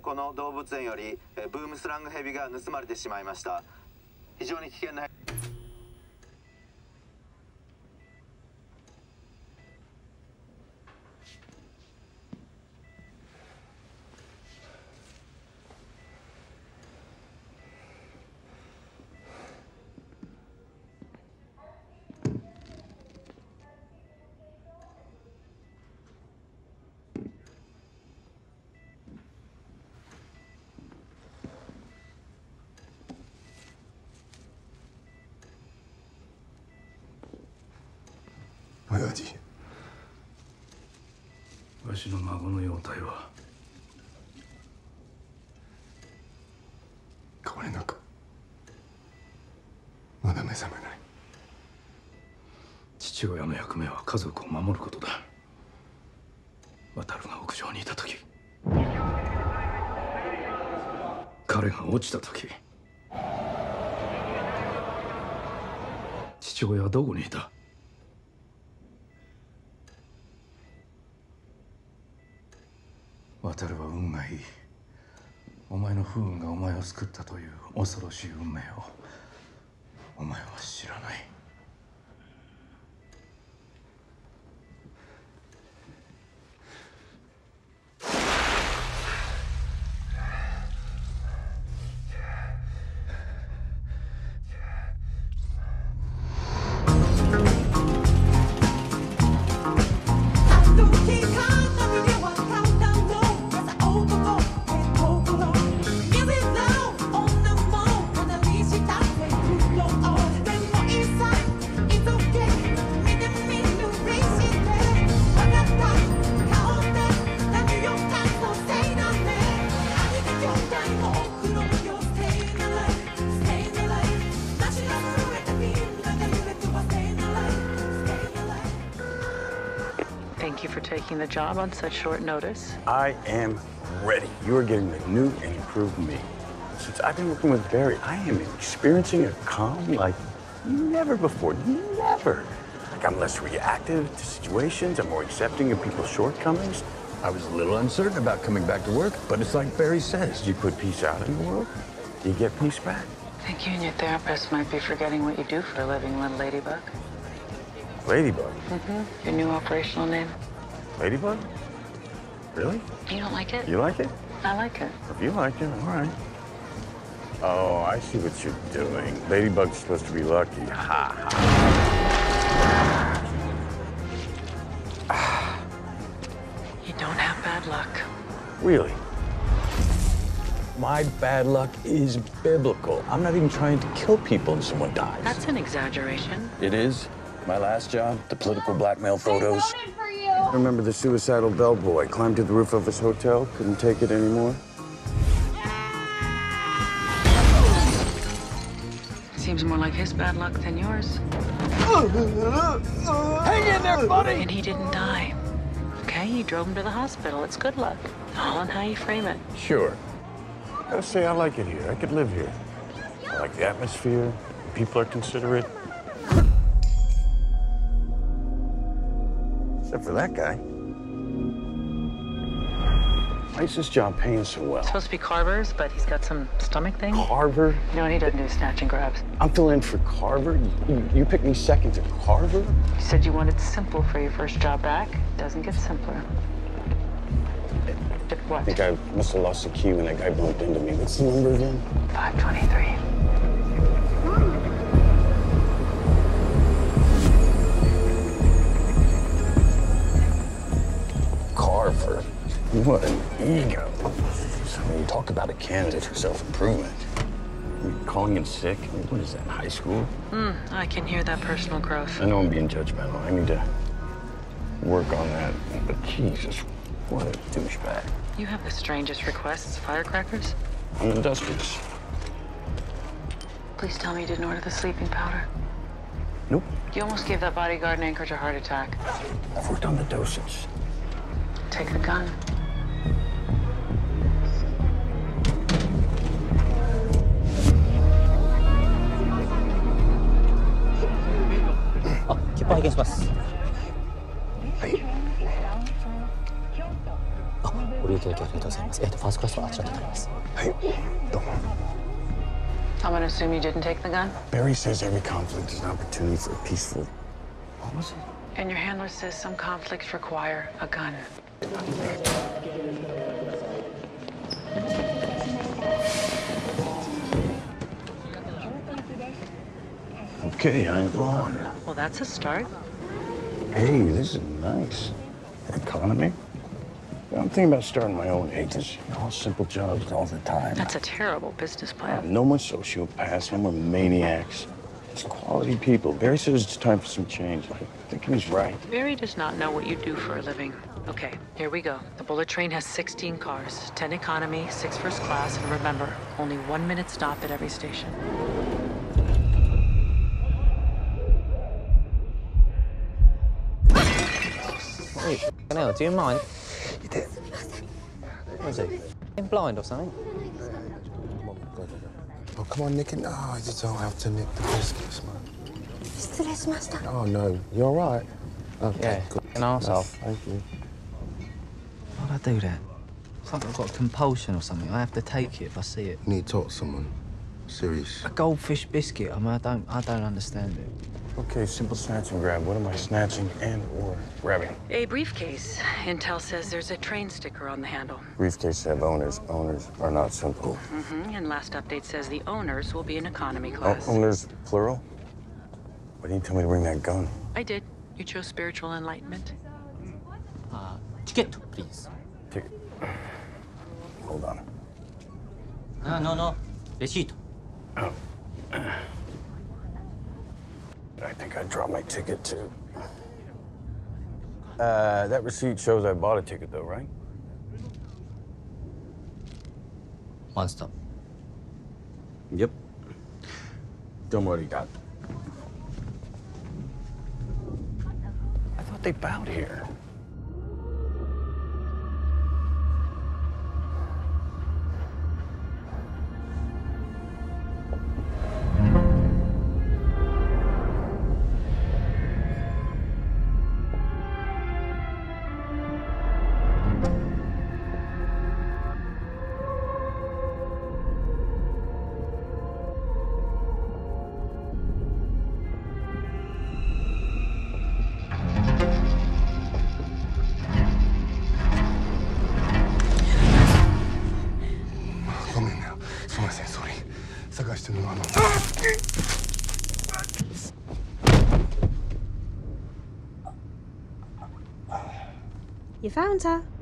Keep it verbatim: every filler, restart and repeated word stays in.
この動物園よりブームスラングヘビが盗まれてしまいました。非常に危険な。 親父、わしの孫の容体は変われなく、まだ目覚めない。父親の役目は家族を守ることだ。渡るが屋上にいた時、彼が落ちた時、父親はどこにいた？ 渡るは運がいい。お前の不運がお前を救ったという恐ろしい運命をお前は知らない。The job on such short notice. I am ready. You are getting the new and improved me. Since I've been working with Barry, I am experiencing a calm like never before. Never. Like I'm less reactive to situations. I'm more accepting of people's shortcomings. I was a little uncertain about coming back to work, but it's like Barry says. You put peace out in the world, you get peace back. I think you and your therapist might be forgetting what you do for a living, little ladybug. Ladybug? Mm-hmm. Your new operational name. Ladybug? Really? You don't like it? You like it? I like it. If you like it, all right. Oh, I see what you're doing. Ladybug's supposed to be lucky. Ha ha. You don't have bad luck. Really? My bad luck is biblical. I'm not even trying to kill people and someone dies. That's an exaggeration. It is. My last job, the political blackmail photos. I remember the suicidal bellboy climbed to the roof of his hotel, couldn't take it anymore. Seems more like his bad luck than yours. Hang in there, buddy! And he didn't die. Okay, you drove him to the hospital. It's good luck. All on how you frame it. Sure. I gotta say, I like it here. I could live here. I like the atmosphere. People are considerate. Except for that guy. Why is this job paying so well? It's supposed to be Carver's, but he's got some stomach thing. Carver? No, he doesn't do snatch and grabs. I'm filling in for Carver? You, you picked me second to Carver? You said you wanted simple for your first job back. It doesn't get simpler. It, what? I think I must have lost the key when that guy bumped into me. What's the number again? five twenty-three. Carver. What an ego. So when you talk about a candidate for self-improvement, you're calling him sick? What is that, in high school? Mm, I can hear that personal growth. I know I'm being judgmental. I need to work on that. But Jesus, what a douchebag. You have the strangest requests, firecrackers. I'm industrious. Please tell me you didn't order the sleeping powder. Nope. You almost gave that bodyguard in Anchorage a heart attack. I've worked on the dosage. Take the gun. Oh, keep on against us. Hey. Oh, ご利用いただきありがとうございます。えっとファーストクラスはあちらとなります。はい、どうも。I'm gonna assume you didn't take the gun. Barry says every conflict is an opportunity for a peaceful. What was it? And your handler says some conflicts require a gun. Okay, I'm gone. Well, that's a start. Hey, this is nice. Economy? I'm thinking about starting my own agency. All simple jobs all the time. That's a terrible business plan. No more sociopaths, no more maniacs. It's quality people. Barry says it's time for some change. I think he's right. Barry does not know what you do for a living. Okay, here we go. The bullet train has sixteen cars, ten economy, six first class, and remember, only one minute stop at every station. Hey, hell, do you mind? You did. What is he? Been blind or something? Oh, come on, Nick. And... Oh, I just don't have to nick the biscuits, man. Mister Lesmaster. Oh, no. You all right? Okay, yeah, good. An arsehole. Thank you. Why'd I do that? It's like I've got a compulsion or something. I have to take it if I see it. You need to talk to someone. Serious. A goldfish biscuit. I mean, I don't, I don't understand it. Okay, simple snatch and grab. What am I snatching and or grabbing? A briefcase. Intel says there's a train sticker on the handle. Briefcases have owners. Owners are not simple. Mm-hmm. And last update says the owners will be in economy class. O owners, plural? Why didn't you tell me to bring that gun? I did. You chose spiritual enlightenment. Uh, ticket, please. Ticket. Hold on. No, no, no. Receipt. Oh. I think I dropped my ticket, too. Uh, that receipt shows I bought a ticket, though, right? One stop. Yep. Don't worry, Dad. I thought they bowed here. You found her.